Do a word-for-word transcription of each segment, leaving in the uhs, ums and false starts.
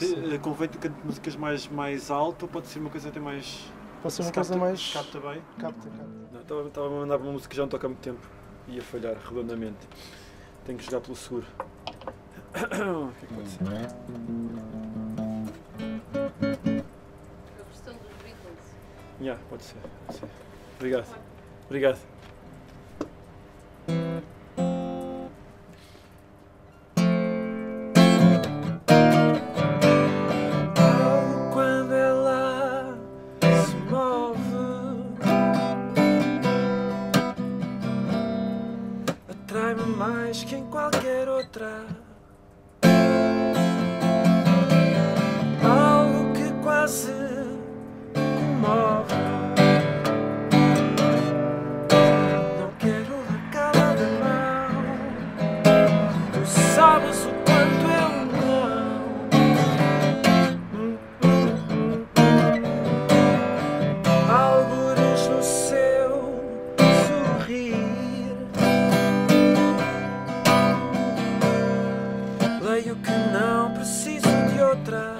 Sim. Convém que cante músicas mais, mais alto, pode ser uma coisa até mais... Pode ser uma Se coisa capta, mais... Capta bem? Capta, capta. Estava-me a mandar uma música que já não toca há muito tempo. Ia falhar redondamente. Tenho que jogar pelo seguro. O que é que pode ser? A versão dos Beatles. Yeah, pode ser, pode ser. Obrigado. Obrigado. Mais que em qualquer outra, algo que quase comove. Não quero largá-la de mão. Tu sabes o quanto eu não. Algures no seu sorriso. Leio que não preciso de outra.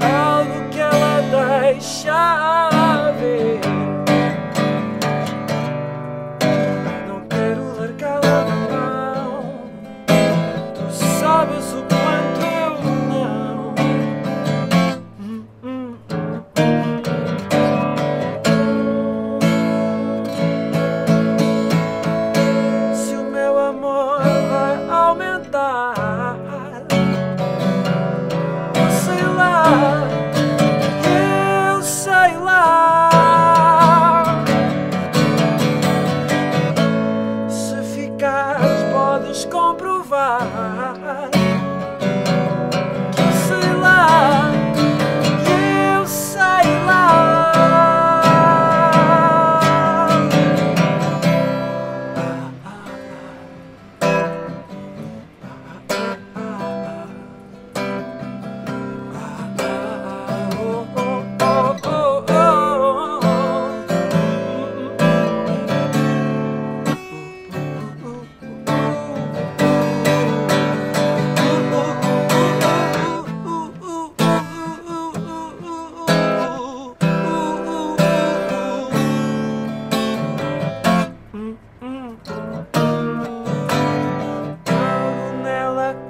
Algo que ela deixa ver. Não quero largá-la de mão. Tu sabes o quanto eu não. hum, hum, hum, hum. Se o meu amor vai aumentar, eu sei lá, eu sei lá. Se ficares, podes comprovar.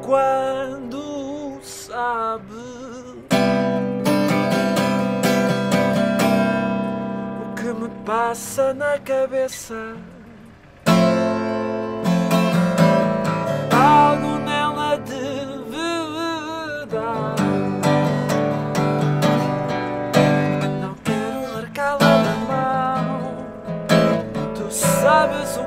Quando sabe o que me passa na cabeça, algo nela de verdade. Não quero largá-la da mão. Tu sabes o